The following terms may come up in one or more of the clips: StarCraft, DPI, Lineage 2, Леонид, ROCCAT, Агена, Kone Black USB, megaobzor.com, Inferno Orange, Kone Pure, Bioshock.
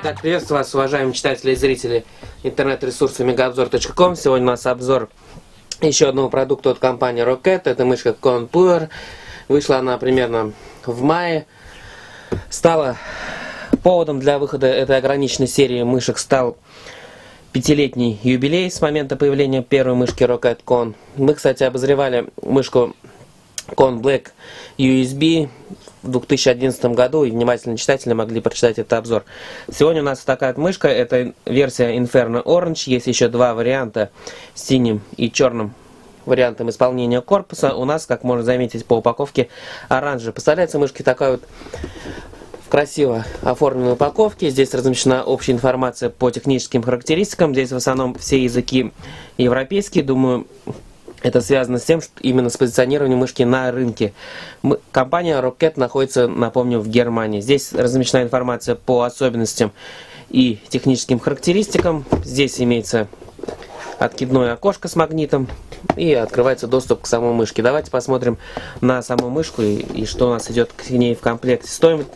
Итак, приветствую вас, уважаемые читатели и зрители интернет-ресурса megaobzor.com. Сегодня у нас обзор еще одного продукта от компании ROCCAT. Это мышка Kone Pure. Вышла она примерно в мае. Поводом для выхода этой ограниченной серии мышек стал 5-летний юбилей с момента появления первой мышки ROCCAT Kone. Мы, кстати, обозревали мышку Kone Black USB в 2011 году, и внимательные читатели могли прочитать этот обзор. Сегодня у нас такая мышка, это версия Inferno Orange. Есть еще два варианта с синим и черным вариантом исполнения корпуса. У нас, как можно заметить по упаковке, оранжевый. Представляется мышке такая вот красиво оформленной упаковке. Здесь размещена общая информация по техническим характеристикам. Здесь в основном все языки европейские. Думаю, это связано с тем, что именно с позиционированием мышки на рынке. Компания ROCCAT находится, напомню, в Германии. Здесь размещена информация по особенностям и техническим характеристикам. Здесь имеется откидное окошко с магнитом, и открывается доступ к самой мышке. Давайте посмотрим на саму мышку и что у нас идет к ней в комплекте. Стоит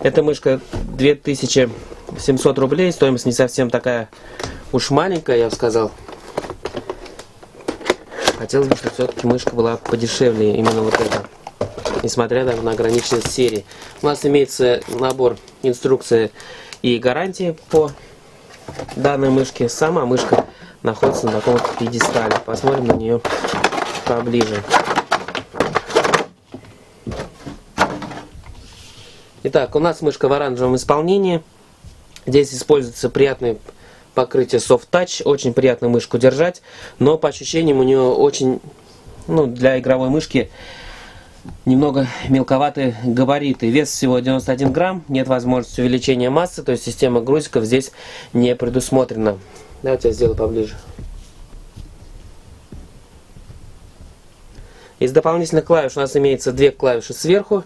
эта мышка 2700 рублей, стоимость не совсем такая уж маленькая, я бы сказал. Хотелось бы, чтобы все-таки мышка была подешевле, именно вот эта, несмотря даже на ограниченность серии. У нас имеется набор инструкции и гарантии по данной мышке. Сама мышка находится на таком вот пьедестале. Посмотрим на нее поближе. Итак, у нас мышка в оранжевом исполнении. Здесь используется приятное покрытие Soft Touch. Очень приятно мышку держать, но по ощущениям у нее очень, для игровой мышки, немного мелковатые габариты. Вес всего 91 грамм. Нет возможности увеличения массы, то есть система грузиков здесь не предусмотрена. Давайте я сделаю поближе. Из дополнительных клавиш у нас имеется две клавиши сверху.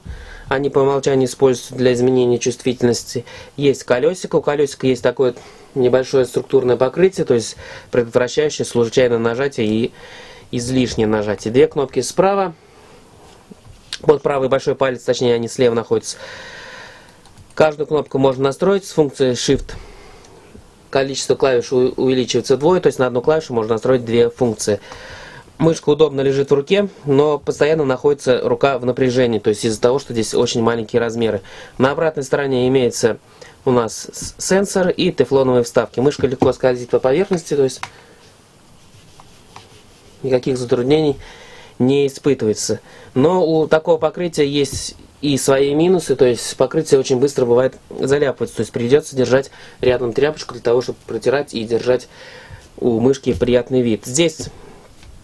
Они по умолчанию используются для изменения чувствительности. Есть колесико. У колесика есть такое небольшое структурное покрытие, то есть предотвращающее случайное нажатие и излишнее нажатие. Две кнопки справа. Вот правый большой палец, точнее они слева находятся. Каждую кнопку можно настроить с функцией Shift. Количество клавиш увеличивается вдвое, то есть на одну клавишу можно настроить две функции. Мышка удобно лежит в руке, но постоянно находится рука в напряжении, то есть из-за того, что здесь очень маленькие размеры. На обратной стороне имеется у нас сенсор и тефлоновые вставки. Мышка легко скользит по поверхности, то есть никаких затруднений не испытывается. Но у такого покрытия есть и свои минусы, то есть покрытие очень быстро бывает заляпывается, то есть придется держать рядом тряпочку для того, чтобы протирать и держать у мышки приятный вид. Здесь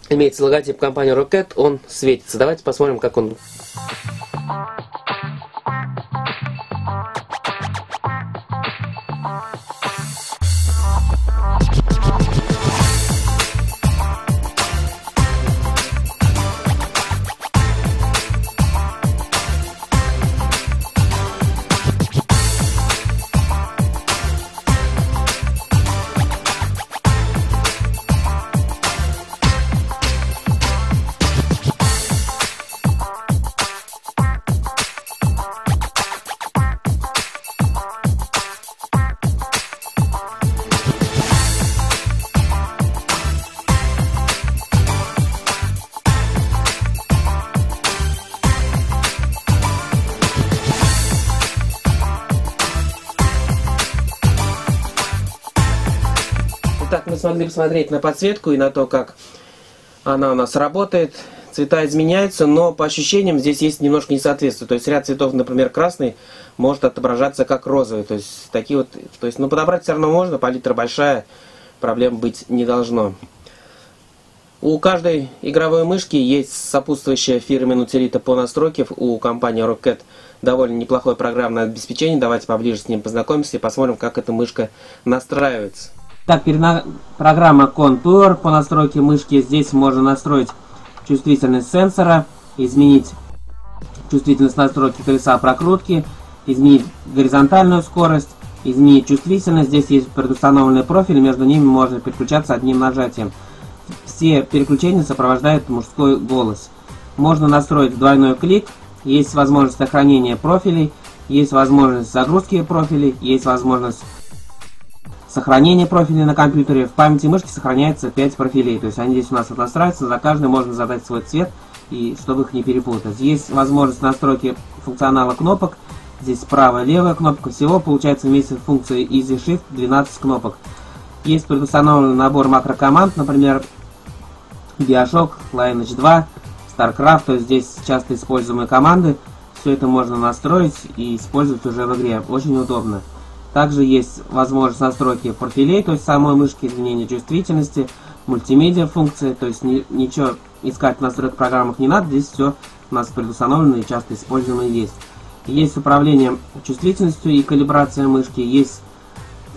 имеется логотип компании ROCCAT, он светится. Давайте посмотрим, как он. Так, мы смогли посмотреть на подсветку и на то, как она у нас работает. Цвета изменяются, но по ощущениям здесь есть немножко несоответствие. То есть ряд цветов, например, красный, может отображаться как розовый. То есть такие вот. Подобрать все равно можно, палитра большая, проблем быть не должно. У каждой игровой мышки есть сопутствующая фирменная утилита по настройке. У компании ROCCAT довольно неплохое программное обеспечение. Давайте поближе с ним познакомимся и посмотрим, как эта мышка настраивается. Так, программа Kone Pure по настройке мышки. Здесь можно настроить чувствительность сенсора, изменить чувствительность настройки колеса прокрутки, изменить горизонтальную скорость, изменить чувствительность. Здесь есть предустановленный профиль, между ними можно переключаться одним нажатием. Все переключения сопровождают мужской голос. Можно настроить двойной клик, есть возможность сохранения профилей, есть возможность загрузки профилей, есть возможность сохранения профилей на компьютере. В памяти мышки сохраняется 5 профилей, то есть они здесь у нас отластраиваются, за каждый можно задать свой цвет, и чтобы их не перепутать. Есть возможность настройки функционала кнопок, здесь правая, левая кнопка, всего получается вместе с функцией Easy Shift 12 кнопок. Есть предустановленный набор макрокоманд, например, Bioshock, Lineage 2, StarCraft, то есть здесь часто используемые команды. Все это можно настроить и использовать уже в игре, очень удобно. Также есть возможность настройки профилей, то есть самой мышки, изменения чувствительности, мультимедиа функции, то есть ничего искать в настройках программах не надо, здесь все у нас предустановлено и часто используемое есть. Есть управление чувствительностью и калибрация мышки, есть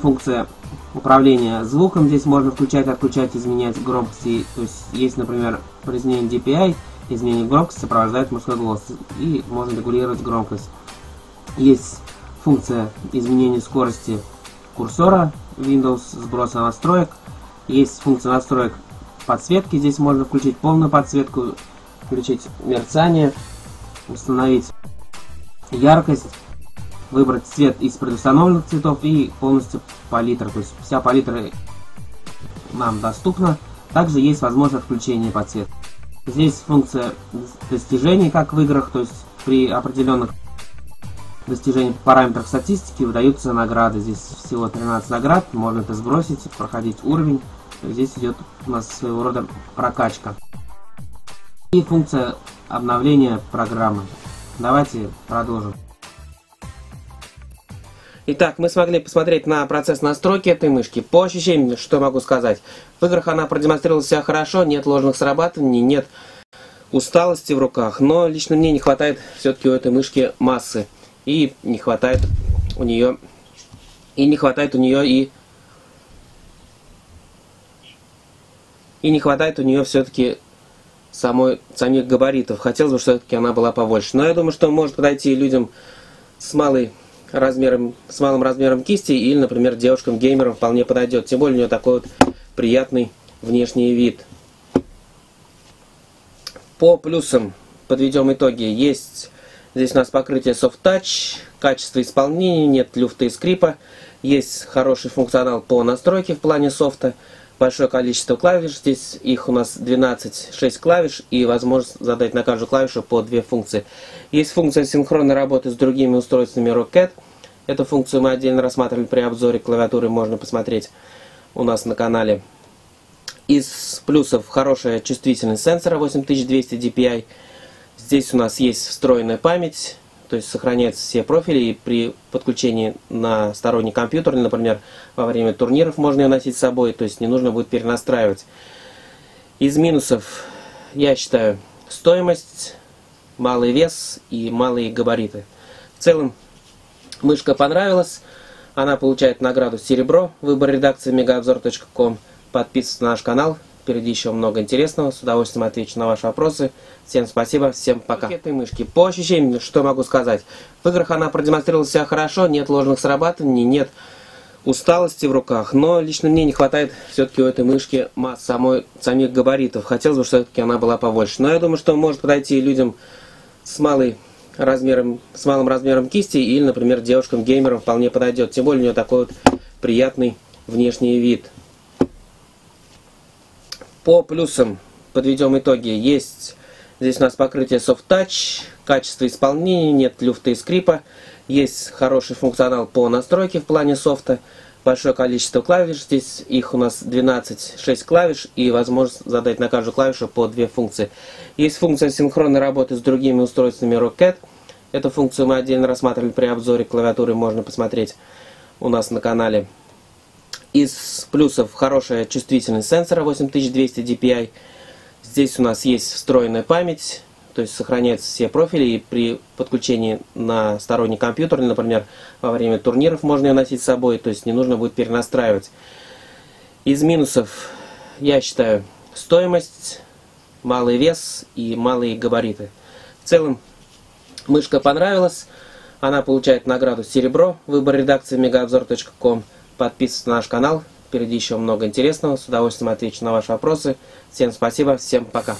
функция управления звуком, здесь можно включать, отключать, изменять громкость, то есть есть, например, при изменении DPI, изменение громкости сопровождает мужской голос, и можно регулировать громкость. Есть функция изменения скорости курсора Windows, сброса настроек. Есть функция настроек подсветки, здесь можно включить полную подсветку, включить мерцание, установить яркость, выбрать цвет из предустановленных цветов и полностью палитра, то есть вся палитра нам доступна. Также есть возможность отключения подсветки. Здесь функция достижений, как в играх, то есть при определенных достижениях параметров статистики выдаются награды. Здесь всего 13 наград, можно это сбросить, проходить уровень. Здесь идет у нас своего рода прокачка. И функция обновления программы. Давайте продолжим. Итак, мы смогли посмотреть на процесс настройки этой мышки. По ощущениям, что могу сказать. В играх она продемонстрировала себя хорошо, нет ложных срабатываний, нет усталости в руках. Но лично мне не хватает все-таки у этой мышки массы. И не хватает у нее... И не хватает у нее все-таки самих габаритов. Хотелось бы, чтобы все-таки она была побольше. Но я думаю, что может подойти людям с малым размером кисти, или, например, девушкам-геймерам вполне подойдет. Тем более у нее такой вот приятный внешний вид. По плюсам подведем итоги. Есть здесь у нас покрытие Soft Touch, качество исполнения, нет люфта и скрипа. Есть хороший функционал по настройке в плане софта. Большое количество клавиш, здесь их у нас 12, 6 клавиш, и возможность задать на каждую клавишу по 2 функции. Есть функция синхронной работы с другими устройствами ROCCAT. Эту функцию мы отдельно рассматривали при обзоре клавиатуры, можно посмотреть у нас на канале. Из плюсов хорошая чувствительность сенсора 8200 DPI. Здесь у нас есть встроенная память, то есть сохраняются все профили, и при подключении на сторонний компьютер, например, во время турниров можно ее носить с собой, то есть не нужно будет перенастраивать. Из минусов, я считаю, стоимость, малый вес и малые габариты. В целом, мышка понравилась, она получает награду серебро, выбор редакции megaobzor.com. Подписывайтесь на наш канал, впереди еще много интересного, с удовольствием отвечу на ваши вопросы. Всем спасибо, всем пока. Этой мышки. По ощущениям, что могу сказать. В играх она продемонстрировала себя хорошо, нет ложных срабатываний, нет усталости в руках. Но лично мне не хватает все-таки у этой мышки самих габаритов. Хотелось бы, чтобы все-таки она была побольше. Но я думаю, что может подойти людям с малым размером кисти, или, например, девушкам-геймерам вполне подойдет. Тем более у нее такой вот приятный внешний вид. По плюсам подведем итоги. Есть здесь у нас покрытие Soft Touch, качество исполнения, нет люфта и скрипа. Есть хороший функционал по настройке в плане софта. Большое количество клавиш, здесь их у нас 12, 6 клавиш, и возможность задать на каждую клавишу по 2 функции. Есть функция синхронной работы с другими устройствами ROCCAT. Эту функцию мы отдельно рассматривали при обзоре клавиатуры, можно посмотреть у нас на канале. Из плюсов хорошая чувствительность сенсора 8200 DPI. Здесь у нас есть встроенная память, то есть сохраняются все профили, и при подключении на сторонний компьютер, например, во время турниров можно ее носить с собой, то есть не нужно будет перенастраивать. Из минусов, я считаю, стоимость, малый вес и малые габариты. В целом, мышка понравилась, она получает награду серебро, выбор редакции megaobzor.com. Подписывайтесь на наш канал, впереди еще много интересного, с удовольствием отвечу на ваши вопросы. Всем спасибо, всем пока.